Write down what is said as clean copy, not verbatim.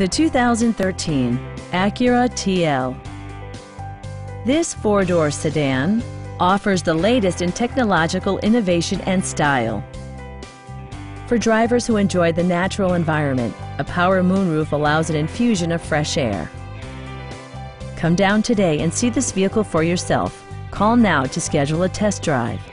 The 2013 Acura TL. This four-door sedan offers the latest in technological innovation and style. For drivers who enjoy the natural environment, a power moonroof allows an infusion of fresh air. Come down today and see this vehicle for yourself. Call now to schedule a test drive.